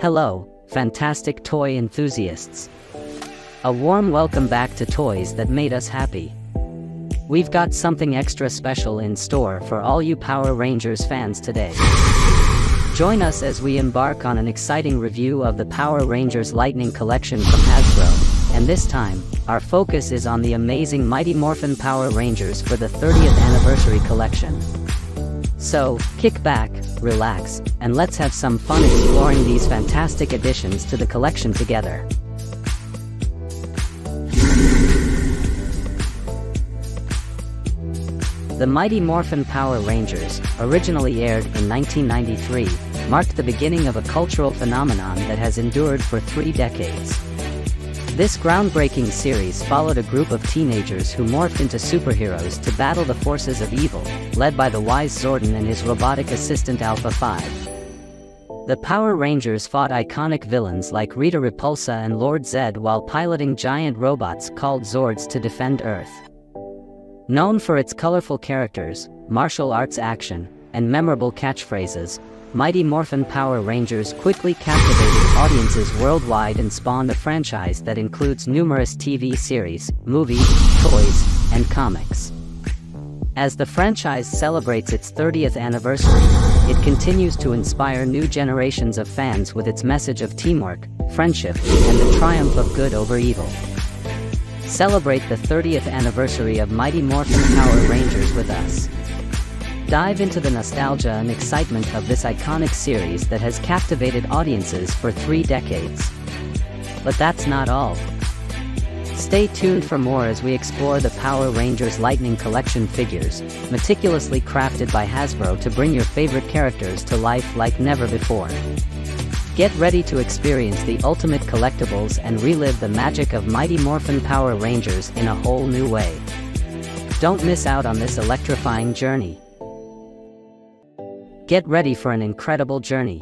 Hello, fantastic toy enthusiasts. A warm welcome back to Toys That Made Us Happy. We've got something extra special in store for all you Power Rangers fans today. Join us as we embark on an exciting review of the Power Rangers Lightning Collection from Hasbro, and this time, our focus is on the amazing Mighty Morphin Power Rangers for the 30th Anniversary Collection. So, kick back, relax, and let's have some fun exploring these fantastic additions to the collection together. The Mighty Morphin Power Rangers, originally aired in 1993, marked the beginning of a cultural phenomenon that has endured for 3 decades. This groundbreaking series followed a group of teenagers who morphed into superheroes to battle the forces of evil, led by the wise Zordon and his robotic assistant Alpha 5. The Power Rangers fought iconic villains like Rita Repulsa and Lord Zedd while piloting giant robots called Zords to defend Earth. Known for its colorful characters, martial arts action, and memorable catchphrases, Mighty Morphin Power Rangers quickly captivated audiences worldwide and spawned a franchise that includes numerous TV series, movies, toys, and comics. As the franchise celebrates its 30th anniversary, it continues to inspire new generations of fans with its message of teamwork, friendship, and the triumph of good over evil. Celebrate the 30th anniversary of Mighty Morphin Power Rangers with us. Dive into the nostalgia and excitement of this iconic series that has captivated audiences for 3 decades. But that's not all. Stay tuned for more as we explore the Power Rangers Lightning Collection figures, meticulously crafted by Hasbro to bring your favorite characters to life like never before. Get ready to experience the ultimate collectibles and relive the magic of Mighty Morphin Power Rangers in a whole new way. Don't miss out on this electrifying journey. Get ready for an incredible journey.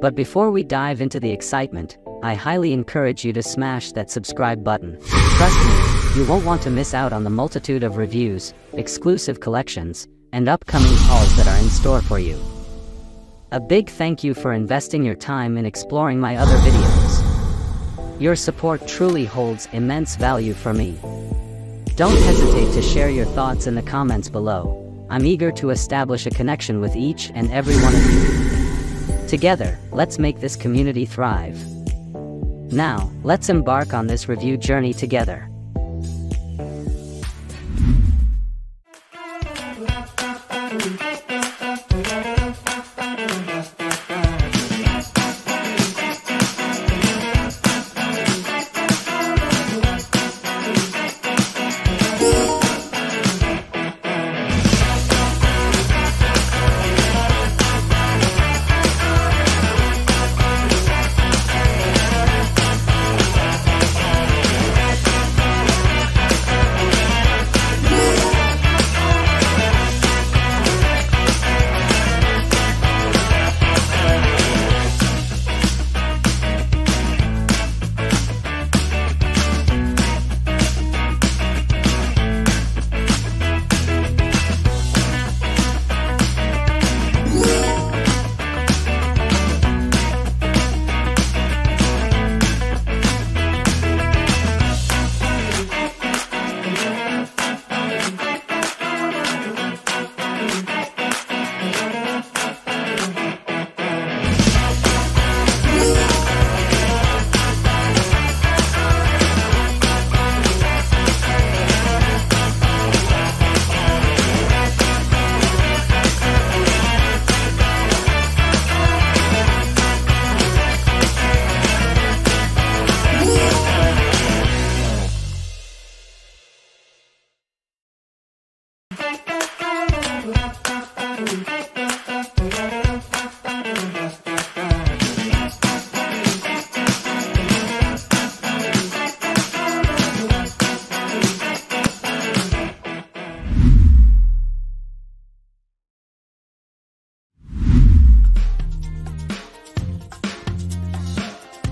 But before we dive into the excitement, I highly encourage you to smash that subscribe button. Trust me, you won't want to miss out on the multitude of reviews, exclusive collections, and upcoming hauls that are in store for you. A big thank you for investing your time in exploring my other videos. Your support truly holds immense value for me. Don't hesitate to share your thoughts in the comments below. I'm eager to establish a connection with each and every one of you. Together, let's make this community thrive. Now, let's embark on this review journey together.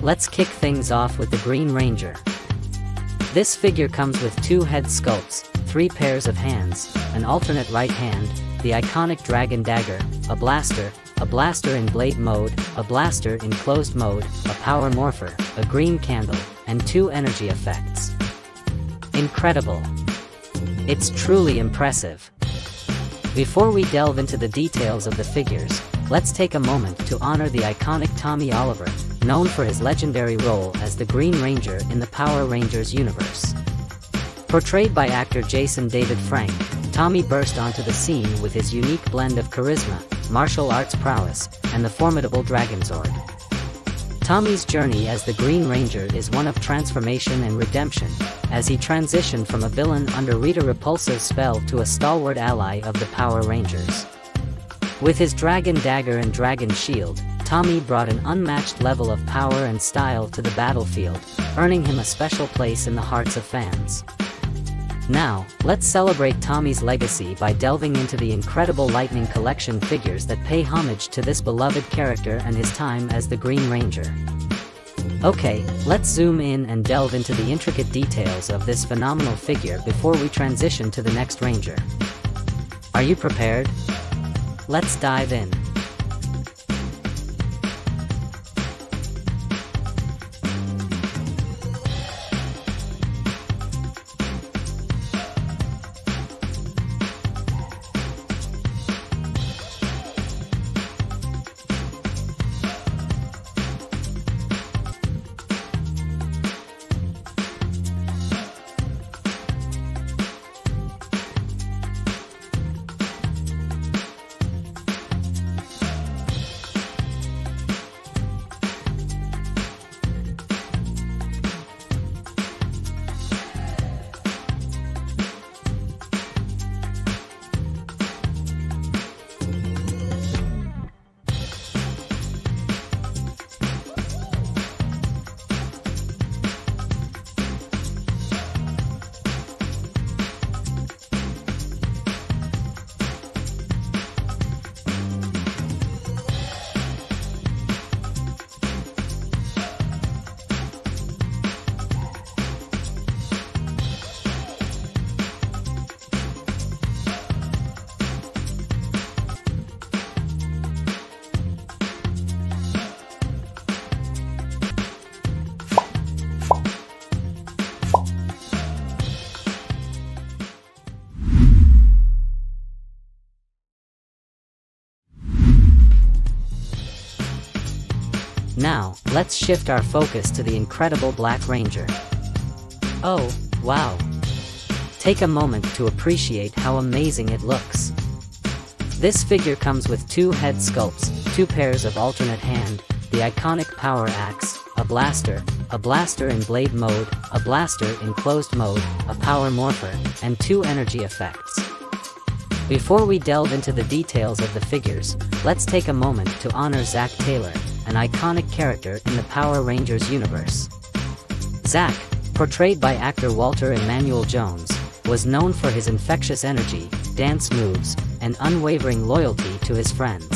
Let's kick things off with the Green Ranger. This figure comes with 2 head sculpts, 3 pairs of hands, an alternate right hand, the iconic Dragon Dagger, a blaster, a blaster in blade mode, a blaster in closed mode, a power morpher, a green candle, and two energy effects. Incredible. It's truly impressive. Before we delve into the details of the figures, let's take a moment to honor the iconic Tommy Oliver, known for his legendary role as the Green Ranger in the Power Rangers universe. Portrayed by actor Jason David Frank, Tommy burst onto the scene with his unique blend of charisma, martial arts prowess, and the formidable Dragonzord. Tommy's journey as the Green Ranger is one of transformation and redemption, as he transitioned from a villain under Rita Repulsa's spell to a stalwart ally of the Power Rangers. With his Dragon Dagger and Dragon Shield, Tommy brought an unmatched level of power and style to the battlefield, earning him a special place in the hearts of fans. Now, let's celebrate Tommy's legacy by delving into the incredible Lightning Collection figures that pay homage to this beloved character and his time as the Green Ranger. Okay, let's zoom in and delve into the intricate details of this phenomenal figure before we transition to the next Ranger. Are you prepared? Let's dive in. Now, let's shift our focus to the incredible Black Ranger. Oh, wow! Take a moment to appreciate how amazing it looks. This figure comes with two head sculpts, two pairs of alternate hand, the iconic power axe, a blaster in blade mode, a blaster in closed mode, a power morpher, and two energy effects. Before we delve into the details of the figures, let's take a moment to honor Zack Taylor, an iconic character in the Power Rangers universe. Zack, portrayed by actor Walter Emmanuel Jones, was known for his infectious energy, dance moves, and unwavering loyalty to his friends.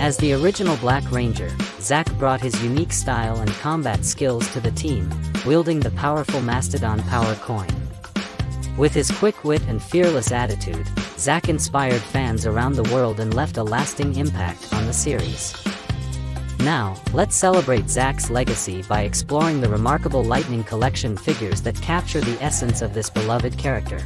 As the original Black Ranger, Zack brought his unique style and combat skills to the team, wielding the powerful Mastodon Power Coin. With his quick wit and fearless attitude, Zack inspired fans around the world and left a lasting impact on the series. Now, let's celebrate Zack's legacy by exploring the remarkable Lightning Collection figures that capture the essence of this beloved character.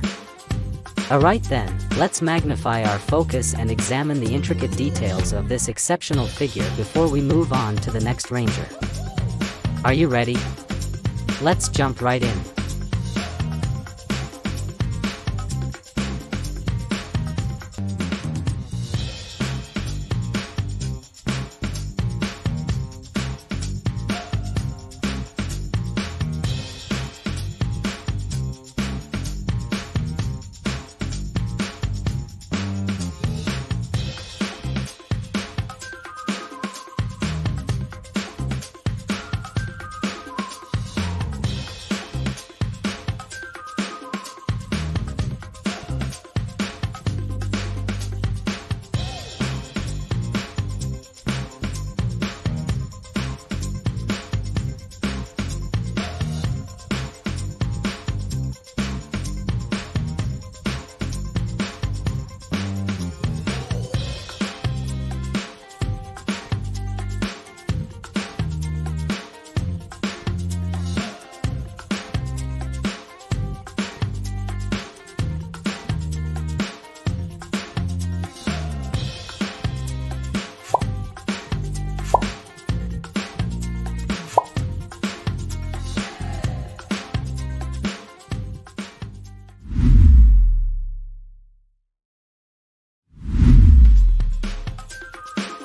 Alright then, let's magnify our focus and examine the intricate details of this exceptional figure before we move on to the next Ranger. Are you ready? Let's jump right in.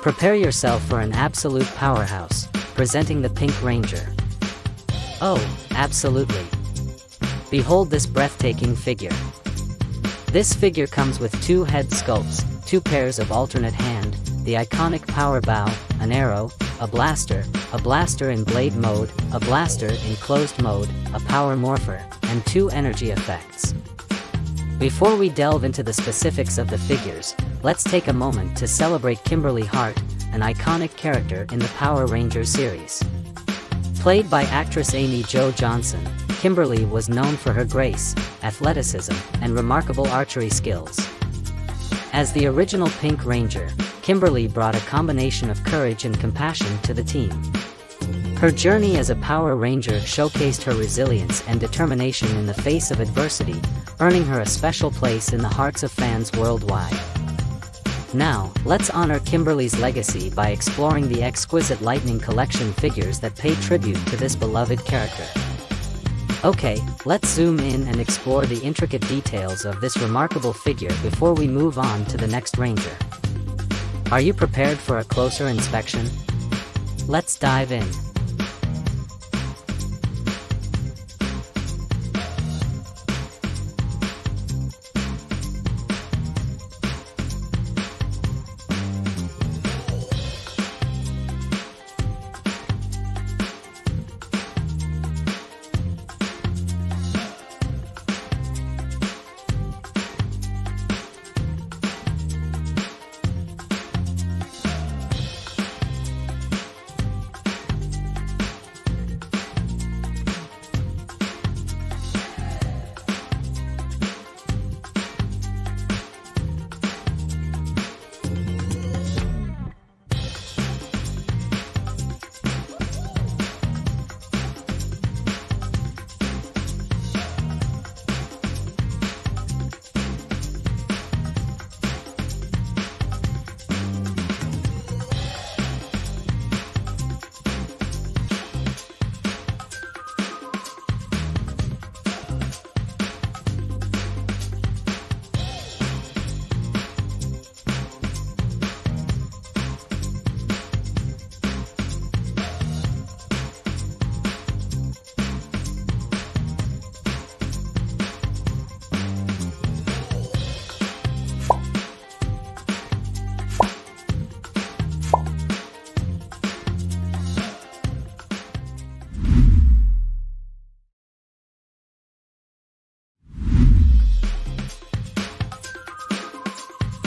Prepare yourself for an absolute powerhouse, presenting the Pink Ranger. Oh, absolutely. Behold this breathtaking figure. This figure comes with two head sculpts, two pairs of alternate hand, the iconic power bow, an arrow, a blaster in blade mode, a blaster in closed mode, a power morpher, and two energy effects. Before we delve into the specifics of the figures, let's take a moment to celebrate Kimberly Hart, an iconic character in the Power Rangers series. Played by actress Amy Jo Johnson, Kimberly was known for her grace, athleticism, and remarkable archery skills. As the original Pink Ranger, Kimberly brought a combination of courage and compassion to the team. Her journey as a Power Ranger showcased her resilience and determination in the face of adversity, earning her a special place in the hearts of fans worldwide. Now, let's honor Kimberly's legacy by exploring the exquisite Lightning Collection figures that pay tribute to this beloved character. Okay, let's zoom in and explore the intricate details of this remarkable figure before we move on to the next Ranger. Are you prepared for a closer inspection? Let's dive in.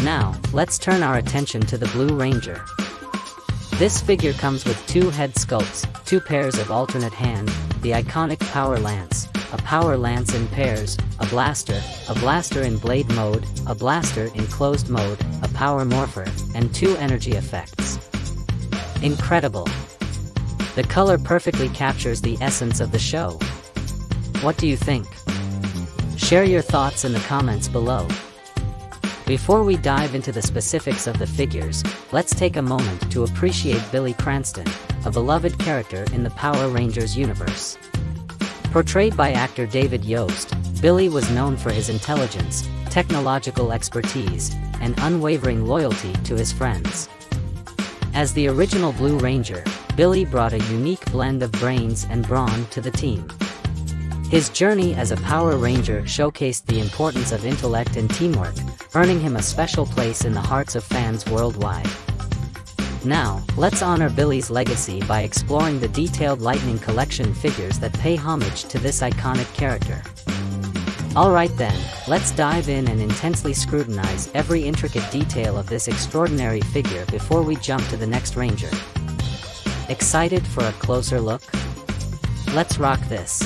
Now, let's turn our attention to the Blue Ranger. This figure comes with two head sculpts, two pairs of alternate hand, the iconic power lance in pairs, a blaster in blade mode, a blaster in closed mode, a power morpher, and two energy effects. Incredible! The color perfectly captures the essence of the show. What do you think? Share your thoughts in the comments below. Before we dive into the specifics of the figures, let's take a moment to appreciate Billy Cranston, a beloved character in the Power Rangers universe. Portrayed by actor David Yost, Billy was known for his intelligence, technological expertise, and unwavering loyalty to his friends. As the original Blue Ranger, Billy brought a unique blend of brains and brawn to the team. His journey as a Power Ranger showcased the importance of intellect and teamwork, earning him a special place in the hearts of fans worldwide. Now, let's honor Billy's legacy by exploring the detailed Lightning Collection figures that pay homage to this iconic character. Alright then, let's dive in and intensely scrutinize every intricate detail of this extraordinary figure before we jump to the next Ranger. Excited for a closer look? Let's rock this!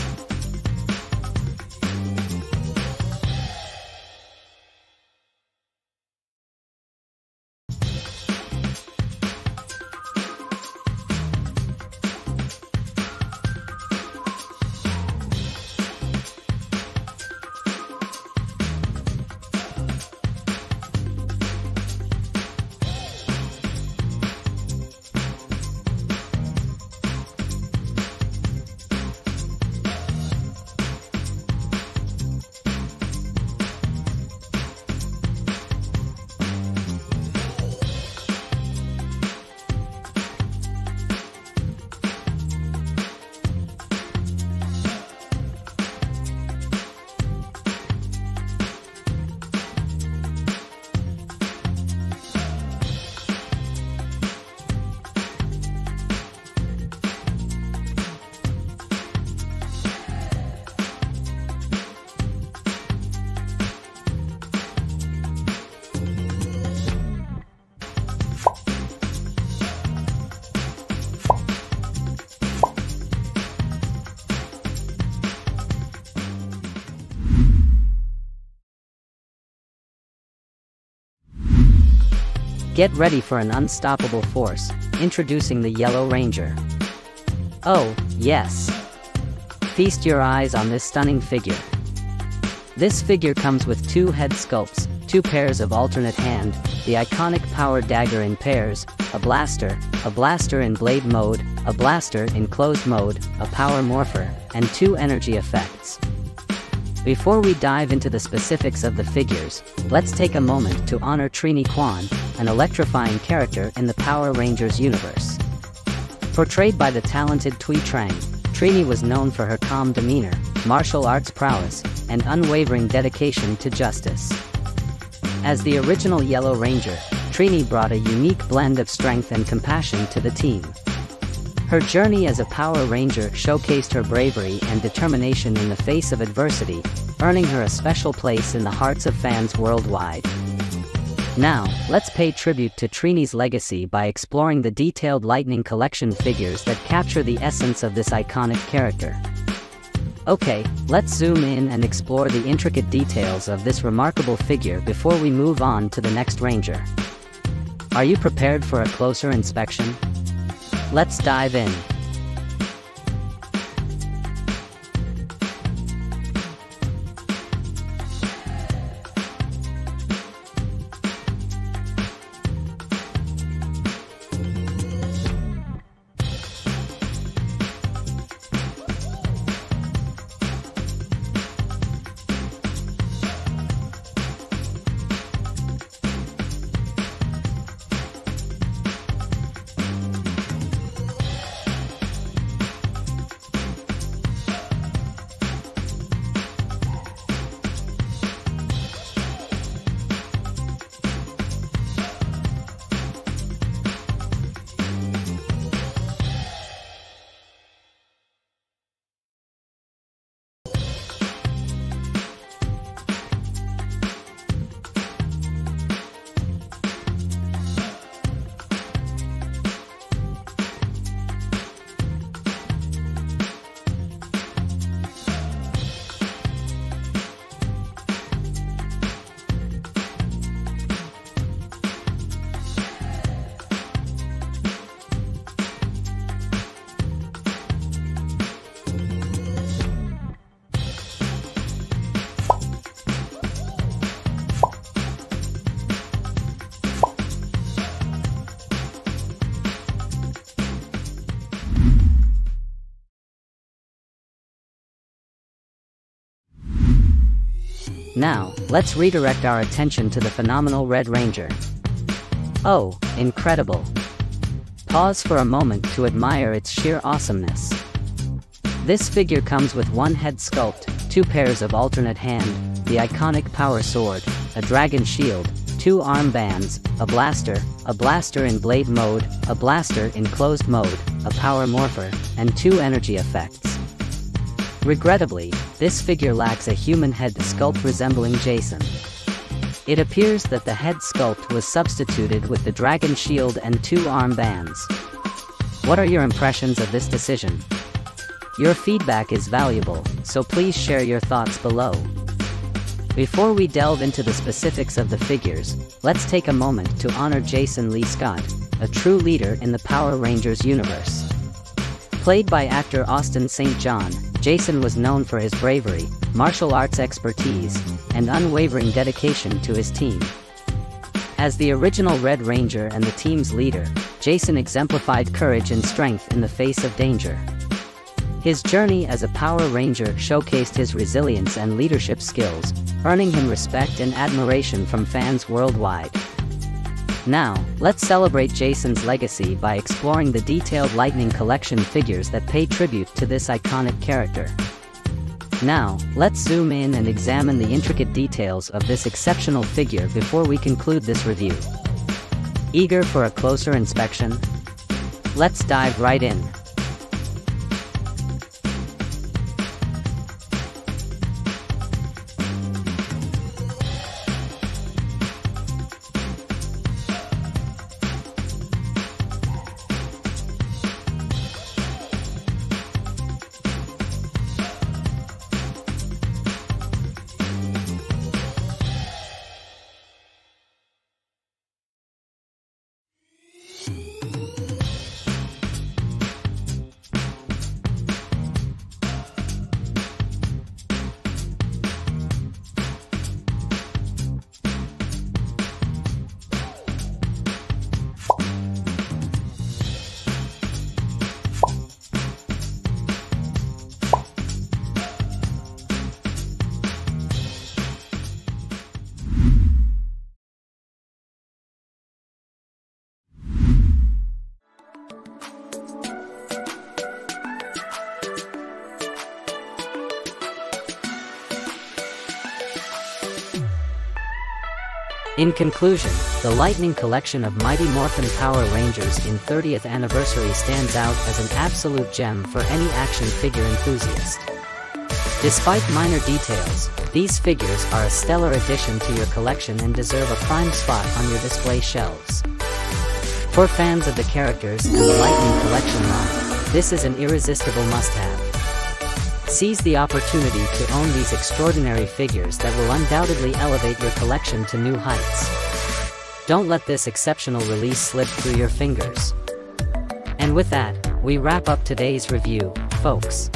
Get ready for an unstoppable force. Introducing the Yellow Ranger. Oh, yes. Feast your eyes on this stunning figure. This figure comes with two head sculpts, two pairs of alternate hand, the iconic power dagger in pairs, a blaster in blade mode, a blaster in closed mode, a power morpher, and two energy effects. Before we dive into the specifics of the figures, let's take a moment to honor Trini Kwan, an electrifying character in the Power Rangers universe. Portrayed by the talented Thuy Trang, Trini was known for her calm demeanor, martial arts prowess, and unwavering dedication to justice. As the original Yellow Ranger, Trini brought a unique blend of strength and compassion to the team. Her journey as a Power Ranger showcased her bravery and determination in the face of adversity, earning her a special place in the hearts of fans worldwide. Now, let's pay tribute to Trini's legacy by exploring the detailed Lightning Collection figures that capture the essence of this iconic character. Okay, let's zoom in and explore the intricate details of this remarkable figure before we move on to the next Ranger. Are you prepared for a closer inspection? Let's dive in. Now, let's redirect our attention to the phenomenal Red Ranger. Oh, incredible. Pause for a moment to admire its sheer awesomeness. This figure comes with one head sculpt, two pairs of alternate hand, the iconic power sword, a dragon shield, two armbands, a blaster in blade mode, a blaster in closed mode, a power morpher, and two energy effects. Regrettably, this figure lacks a human head sculpt resembling Jason. It appears that the head sculpt was substituted with the dragon shield and two armbands. What are your impressions of this decision? Your feedback is valuable, so please share your thoughts below. Before we delve into the specifics of the figures, let's take a moment to honor Jason Lee Scott, a true leader in the Power Rangers universe. Played by actor Austin St. John, Jason was known for his bravery, martial arts expertise, and unwavering dedication to his team. As the original Red Ranger and the team's leader, Jason exemplified courage and strength in the face of danger. His journey as a Power Ranger showcased his resilience and leadership skills, earning him respect and admiration from fans worldwide. Now, let's celebrate Jason's legacy by exploring the detailed Lightning Collection figures that pay tribute to this iconic character. Now, let's zoom in and examine the intricate details of this exceptional figure before we conclude this review. Eager for a closer inspection? Let's dive right in. In conclusion, the Lightning Collection of Mighty Morphin Power Rangers in 30th anniversary stands out as an absolute gem for any action figure enthusiast. Despite minor details, these figures are a stellar addition to your collection and deserve a prime spot on your display shelves. For fans of the characters and the Lightning Collection line, this is an irresistible must-have. Seize the opportunity to own these extraordinary figures that will undoubtedly elevate your collection to new heights. Don't let this exceptional release slip through your fingers. And with that, we wrap up today's review, folks.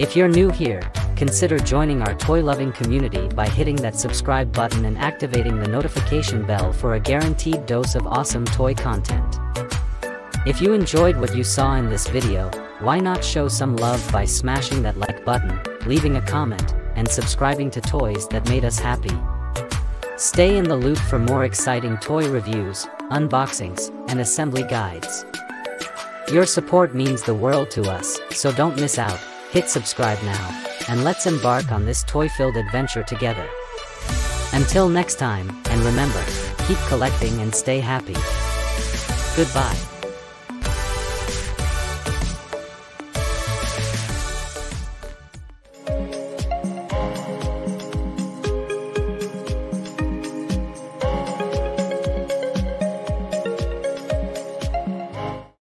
If you're new here, consider joining our toy-loving community by hitting that subscribe button and activating the notification bell for a guaranteed dose of awesome toy content. If you enjoyed what you saw in this video, why not show some love by smashing that like button, leaving a comment, and subscribing to Toys That Made Us Happy. Stay in the loop for more exciting toy reviews, unboxings, and assembly guides. Your support means the world to us, so don't miss out. Hit subscribe now, and let's embark on this toy-filled adventure together. Until next time, and remember, keep collecting and stay happy. Goodbye.